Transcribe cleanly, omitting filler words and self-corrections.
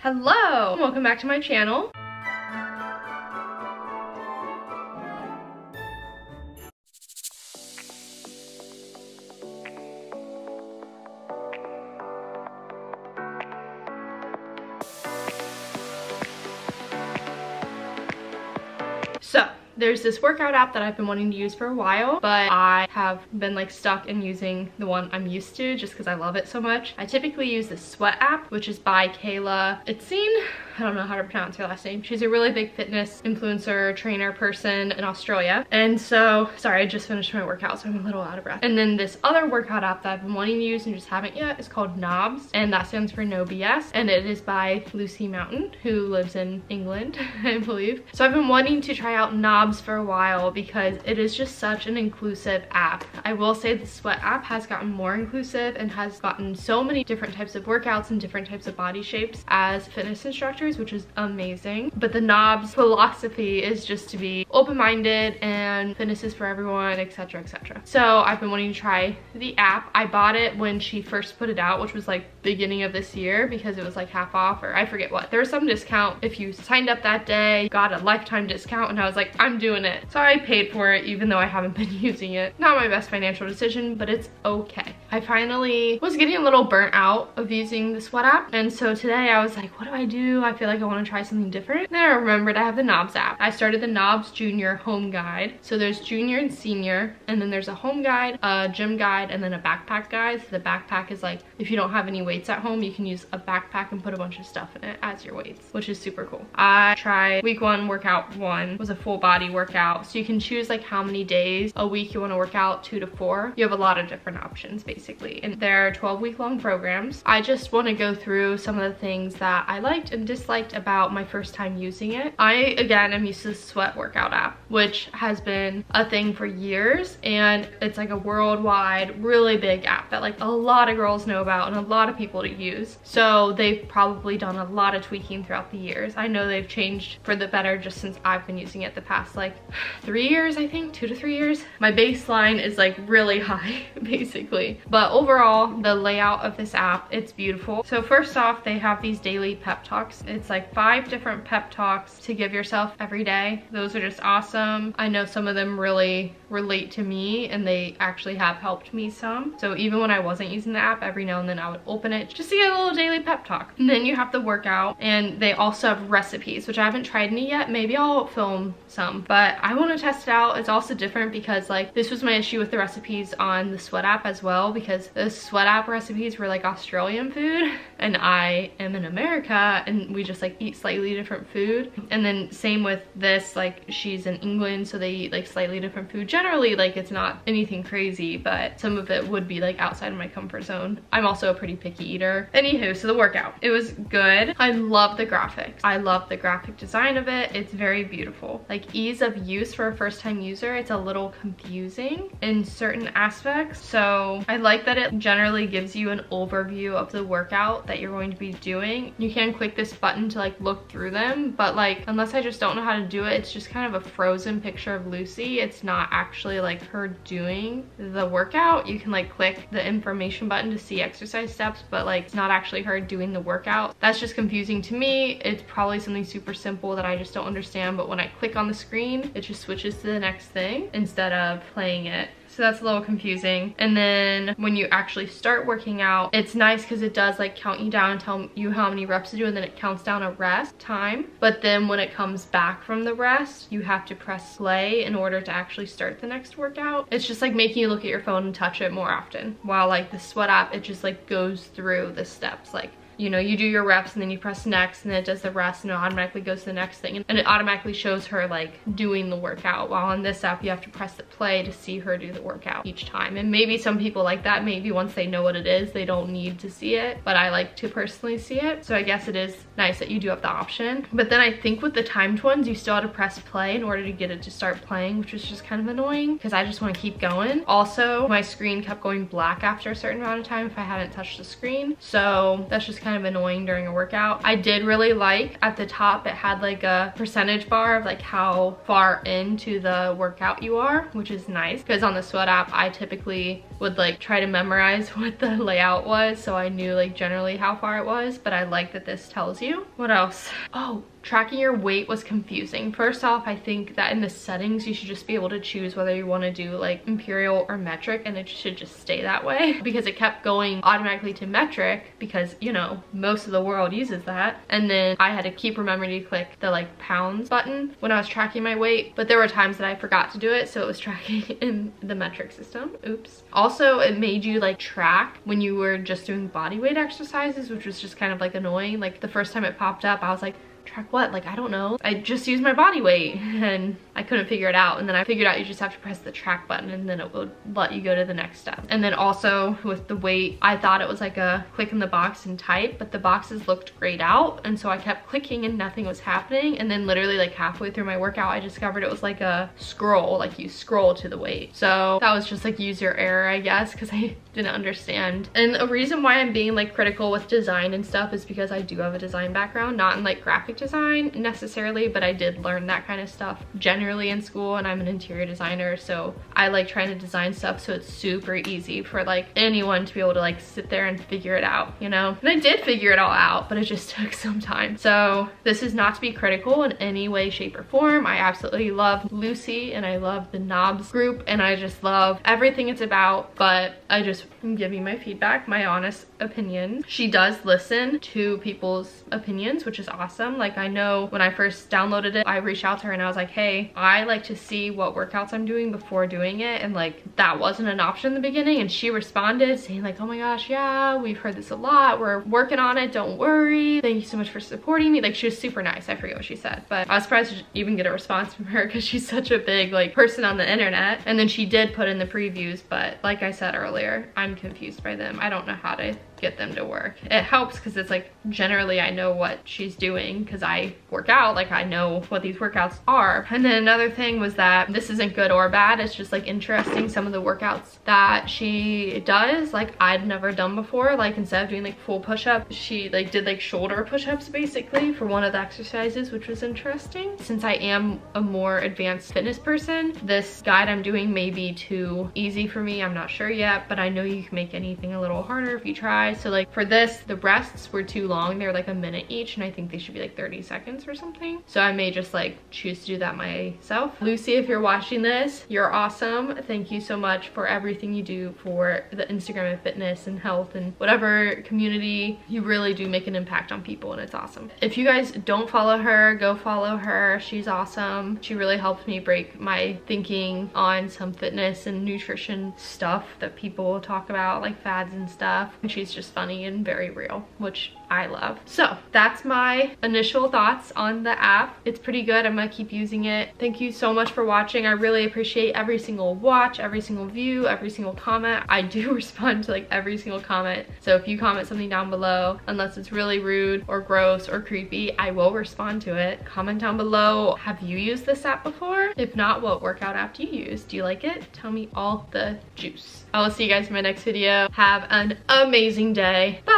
Hello! Welcome back to my channel. There's this workout app that I've been wanting to use for a while, but I have been like stuck in using the one I'm used to just because I love it so much. I typically use the Sweat app, which is by Kayla Itsines. I don't know how to pronounce her last name. She's a really big fitness influencer, trainer person in Australia. And so, sorry, I just finished my workout, so I'm a little out of breath. And then this other workout app that I've been wanting to use and just haven't yet is called Nobs, and that stands for No BS. And it is by Lucy Mountain, who lives in England, I believe. So I've been wanting to try out Nobs for a while because it is just such an inclusive app. I will say the Sweat app has gotten more inclusive and has gotten so many different types of workouts and different types of body shapes as fitness instructors, which is amazing. But the Nobs philosophy is just to be open-minded and fitness is for everyone, etc, etc. So I've been wanting to try the app. I bought it when she first put it out, which was like beginning of this year because it was like half off, or I forget what. There was some discount if you signed up that day, got a lifetime discount, and I was like, I'm doing it. So I paid for it even though I haven't been using it. Not my best financial decision, but it's okay. I finally was getting a little burnt out of using the Sweat app, and so today I was like, what do? I feel like I want to try something different. And then I remembered I have the Nobs app. I started the Nobs Junior Home Guide. So there's Junior and Senior, and then there's a home guide, a gym guide, and then a backpack guide. So the backpack is like, if you don't have any weights at home, you can use a backpack and put a bunch of stuff in it as your weights, which is super cool. I tried week one, workout one, was a full body workout, so you can choose like how many days a week you want to work out, 2 to 4. You have a lot of different options basically, and there are 12-week-long programs. I just want to go through some of the things that I liked and disliked about my first time using it. I again am used to the Sweat workout app, which has been a thing for years, and it's like a worldwide really big app that like a lot of girls know about and a lot of people to use, so they've probably done a lot of tweaking throughout the years. I know they've changed for the better just since I've been using it the past like 3 years, I think 2 to 3 years. My baseline is like really high basically, but overall the layout of this app, it's beautiful. So first off, they have these daily pep talks. It's like 5 different pep talks to give yourself every day. Those are just awesome. I know some of them really relate to me, and they actually have helped me some. So even when I wasn't using the app, every now and then I would open it just to get a little daily pep talk. And then you have the workout, and they also have recipes, which I haven't tried any yet. Maybe I'll film some, but I want to test it out. It's also different because like this was my issue with the recipes on the Sweat app as well, because the Sweat app recipes were like Australian food, and I am in America, and we just like eat slightly different food. And then same with this, like she's in England, so they eat like slightly different food. Generally like it's not anything crazy, but some of it would be like outside of my comfort zone. I'm also a pretty picky eater. Anywho, so the workout, it was good. I love the graphics. I love the graphic design of it. It's very beautiful. Like ease of use for a first-time user, it's a little confusing in certain aspects. So I like that it generally gives you an overview of the workout that you're going to be doing. You can click this button to like look through them, but like unless I just don't know how to do it, it's just kind of a frozen picture of Lucy. It's not actually like her doing the workout. You can like click the information button to see exercise steps, but like it's not actually her doing the workout. That's just confusing to me. It's probably something super simple that I just don't understand, but when I click on the screen, it just switches to the next thing instead of playing it. So that's a little confusing. And then when you actually start working out, it's nice because it does like count you down and tell you how many reps to do, and then it counts down a rest time. But then when it comes back from the rest, you have to press play in order to actually start the next workout. It's just like making you look at your phone and touch it more often. While like the Sweat app, it just like goes through the steps, like, you know, you do your reps and then you press next, and then it does the rest, and it automatically goes to the next thing, and it automatically shows her like doing the workout. While on this app, you have to press the play to see her do the workout each time. And maybe some people like that. Maybe once they know what it is, they don't need to see it, but I like to personally see it. So I guess it is nice that you do have the option. But then I think with the timed ones, you still have to press play in order to get it to start playing, which was just kind of annoying because I just want to keep going. Also, my screen kept going black after a certain amount of time if I hadn't touched the screen. So that's just kind kind of annoying during a workout. I did really like at the top it had like a percentage bar of like how far into the workout you are, which is nice because on the Sweat app I typically would like try to memorize what the layout was, so I knew like generally how far it was, but I like that this tells you. What else? Oh, tracking your weight was confusing. First off, I think that in the settings you should just be able to choose whether you want to do like imperial or metric, and it should just stay that way because it kept going automatically to metric because, you know, most of the world uses that. And then I had to keep remembering to click the like pounds button when I was tracking my weight, but there were times that I forgot to do it, so it was tracking in the metric system. Oops. Also, it made you like track when you were just doing body weight exercises, which was just kind of like annoying. Like the first time it popped up I was like, track what? Like, I don't know. I just used my body weight and I couldn't figure it out. And then I figured out you just have to press the track button and then it would let you go to the next step. And then also with the weight, I thought it was like a click in the box and type, but the boxes looked grayed out. And so I kept clicking and nothing was happening. And then literally like halfway through my workout, I discovered it was like a scroll, like you scroll to the weight. So that was just like user error, I guess, because I didn't understand. And the reason why I'm being like critical with design and stuff is because I do have a design background, not in like graphic design necessarily, but I did learn that kind of stuff generally in school, and I'm an interior designer, so I like trying to design stuff, so it's super easy for like anyone to be able to like sit there and figure it out, you know. And I did figure it all out, but it just took some time. So this is not to be critical in any way, shape, or form. I absolutely love Lucy and I love the Nobs group and I just love everything it's about, but I just am giving my feedback, my honest opinion. She does listen to people's opinions, which is awesome. Like, I know when I first downloaded it, I reached out to her and I was like, hey, I like to see what workouts I'm doing before doing it, and like that wasn't an option in the beginning. And she responded saying like, oh my gosh, yeah, we've heard this a lot, we're working on it, don't worry, thank you so much for supporting me. Like, she was super nice. I forget what she said, but I was surprised to even get a response from her because she's such a big like person on the internet. And then she did put in the previews, but like I said earlier, I'm confused by them. I don't know how to get them to work. It helps because it's like generally I know what she's doing because I work out, like I know what these workouts are. And then another thing was that this isn't good or bad, it's just like interesting. Some of the workouts that she does, like I'd never done before. Like instead of doing like full push-up, she like did like shoulder push-ups basically for one of the exercises, which was interesting. Since I am a more advanced fitness person, this guide I'm doing may be too easy for me, I'm not sure yet, but I know you can make anything a little harder if you try. So like for this, the rests were too long, they're like a minute each, and I think they should be like 30 seconds or something, so I may just like choose to do that myself. Lucy, if you're watching this, you're awesome. Thank you so much for everything you do for the Instagram and fitness and health and whatever community. You really do make an impact on people and it's awesome. If you guys don't follow her, go follow her. She's awesome. She really helped me break my thinking on some fitness and nutrition stuff that people talk about, like fads and stuff, and she's just funny and very real, which I love. So that's my initial thoughts on the app. It's pretty good. I'm gonna keep using it. Thank you so much for watching. I really appreciate every single watch, every single view, every single comment. I do respond to like every single comment, so if you comment something down below, unless it's really rude or gross or creepy, I will respond to it. Comment down below, have you used this app before? If not, what workout app do you use? Do you like it? Tell me all the juice. I will see you guys in my next video. Have an amazing day. Bye.